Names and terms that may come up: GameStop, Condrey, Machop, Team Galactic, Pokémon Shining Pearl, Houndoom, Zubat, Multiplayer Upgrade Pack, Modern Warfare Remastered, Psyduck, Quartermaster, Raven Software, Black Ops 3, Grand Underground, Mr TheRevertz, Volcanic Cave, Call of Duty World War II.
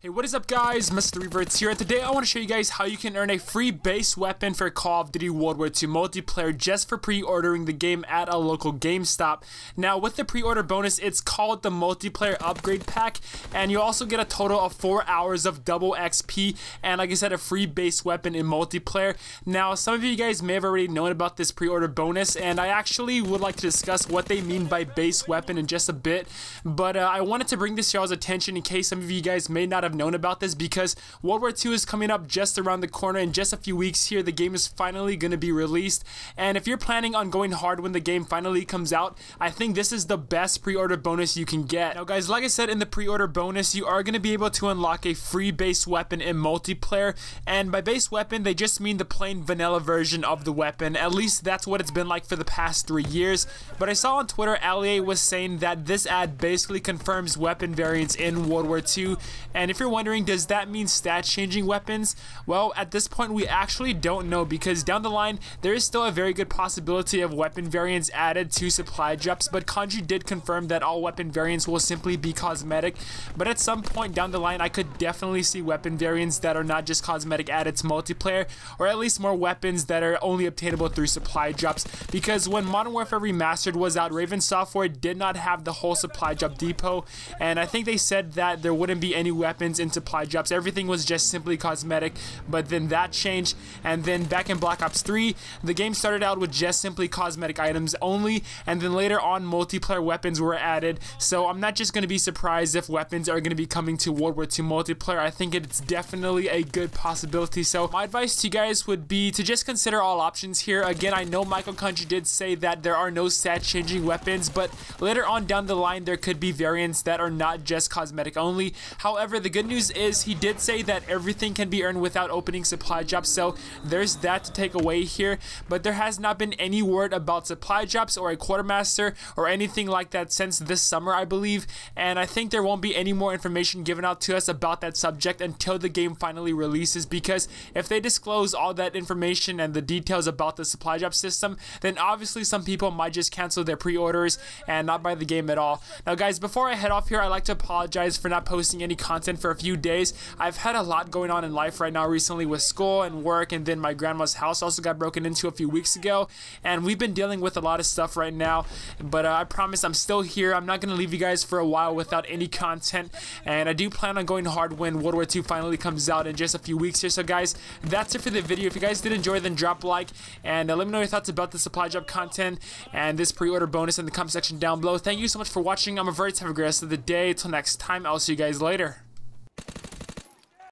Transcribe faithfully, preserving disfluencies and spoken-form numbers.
Hey, what is up guys, Mister Reverts here, and today I want to show you guys how you can earn a free base weapon for Call of Duty World War two multiplayer just for pre-ordering the game at a local GameStop. Now with the pre-order bonus, it's called the Multiplayer Upgrade Pack, and you also get a total of four hours of double X P, and like I said, a free base weapon in multiplayer. Now some of you guys may have already known about this pre-order bonus, and I actually would like to discuss what they mean by base weapon in just a bit, but uh, I wanted to bring this to y'all's attention in case some of you guys may not have known about this, because World War two is coming up just around the corner in just a few weeks here. The game is finally going to be released, and if you're planning on going hard when the game finally comes out, I think this is the best pre-order bonus you can get. Now guys, like I said, in the pre-order bonus you are going to be able to unlock a free base weapon in multiplayer, and by base weapon they just mean the plain vanilla version of the weapon. At least that's what it's been like for the past three years, but I saw on Twitter Allie was saying that this ad basically confirms weapon variants in World War two, and if If you're wondering, does that mean stat changing weapons? Well, at this point we actually don't know, because down the line there is still a very good possibility of weapon variants added to supply drops, but Condrey did confirm that all weapon variants will simply be cosmetic. But at some point down the line I could definitely see weapon variants that are not just cosmetic added to multiplayer, or at least more weapons that are only obtainable through supply drops, because when Modern Warfare Remastered was out, Raven Software did not have the whole supply drop depot, and I think they said that there wouldn't be any weapons in supply drops. Everything was just simply cosmetic, but then that changed. And then back in Black Ops three, the game started out with just simply cosmetic items only, and then later on multiplayer weapons were added. So I'm not just going to be surprised if weapons are going to be coming to World War two multiplayer. I think it's definitely a good possibility. So my advice to you guys would be to just consider all options here. Again, I know Michael Condrey did say that there are no stat changing weapons, but later on down the line there could be variants that are not just cosmetic only. However, the good news is he did say that everything can be earned without opening supply drops, so there's that to take away here. But there has not been any word about supply drops or a quartermaster or anything like that since this summer, I believe, and I think there won't be any more information given out to us about that subject until the game finally releases, because if they disclose all that information and the details about the supply drop system, then obviously some people might just cancel their pre-orders and not buy the game at all. Now guys, before I head off here, I'd like to apologize for not posting any content for a few days. I've had a lot going on in life right now recently with school and work, and then my grandma's house also got broken into a few weeks ago, and we've been dealing with a lot of stuff right now, but uh, I promise I'm still here. I'm not going to leave you guys for a while without any content, and I do plan on going hard when World War two finally comes out in just a few weeks here. So guys, that's it for the video. If you guys did enjoy, then drop a like, and uh, let me know your thoughts about the supply drop content and this pre-order bonus in the comment section down below. Thank you so much for watching. I'm Reverts. Have a great rest of the day. Till next time, I'll see you guys later.